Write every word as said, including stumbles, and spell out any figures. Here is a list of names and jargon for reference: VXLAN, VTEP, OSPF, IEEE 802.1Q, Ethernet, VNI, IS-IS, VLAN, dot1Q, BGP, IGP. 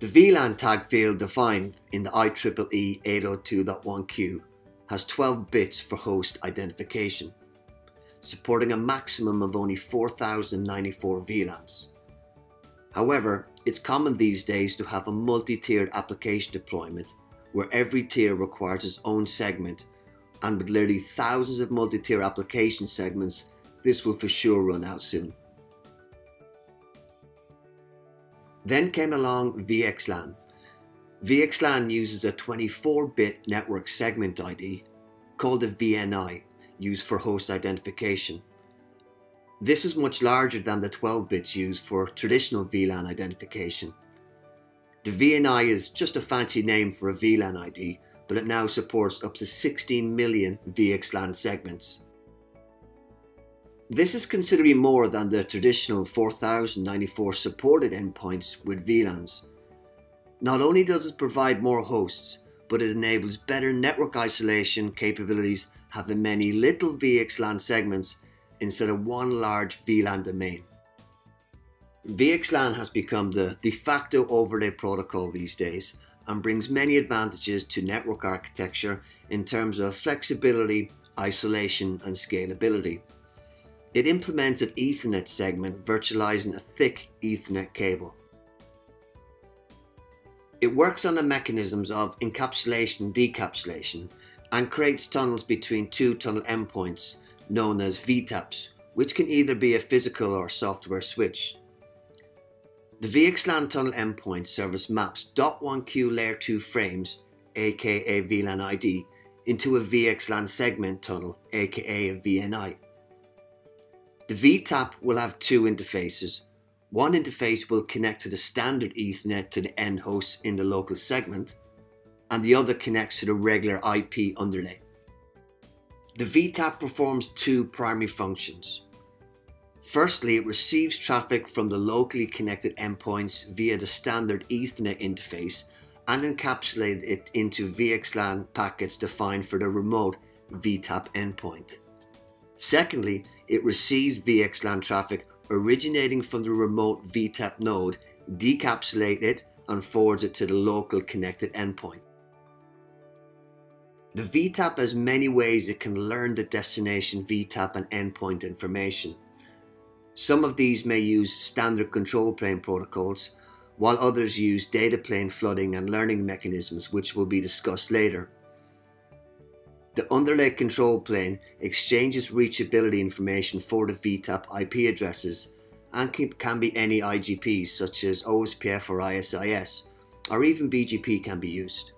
The V LAN tag field defined in the I triple E eight oh two dot one Q has twelve bits for host identification, supporting a maximum of only four thousand ninety-four V LANs. However, it's common these days to have a multi-tiered application deployment where every tier requires its own segment, and with literally thousands of multi-tier application segments, this will for sure run out soon. Then came along V X LAN. V X LAN uses a twenty-four bit network segment I D called a V N I, used for host identification. This is much larger than the twelve bits used for traditional V LAN identification. The V N I is just a fancy name for a V LAN I D, but it now supports up to sixteen million V X LAN segments. This is considerably more than the traditional four thousand ninety-four supported endpoints with V LANs. Not only does it provide more hosts, but it enables better network isolation capabilities, having many little V X LAN segments instead of one large V LAN domain. V X LAN has become the de facto overlay protocol these days and brings many advantages to network architecture in terms of flexibility, isolation and scalability. It implements an Ethernet segment virtualizing a thick Ethernet cable. It works on the mechanisms of encapsulation and decapsulation and creates tunnels between two tunnel endpoints known as V TEPs, which can either be a physical or software switch. The V X LAN tunnel endpoint service maps dot one Q layer two frames, aka V LAN I D, into a V X LAN segment tunnel, aka a V N I. The V TAP will have two interfaces. One interface will connect to the standard Ethernet to the end hosts in the local segment, and the other connects to the regular I P underlay. The V TAP performs two primary functions. Firstly, it receives traffic from the locally connected endpoints via the standard Ethernet interface and encapsulates it into V X LAN packets defined for the remote V TAP endpoint. Secondly, it receives V X LAN traffic originating from the remote V TEP node, decapsulates it and forwards it to the local connected endpoint. The V TAP has many ways it can learn the destination V TAP and endpoint information. Some of these may use standard control plane protocols, while others use data plane flooding and learning mechanisms, which will be discussed later. The underlay control plane exchanges reachability information for the V TAP I P addresses and can be any I G Ps such as O S P F or I S I S, or even B G P can be used.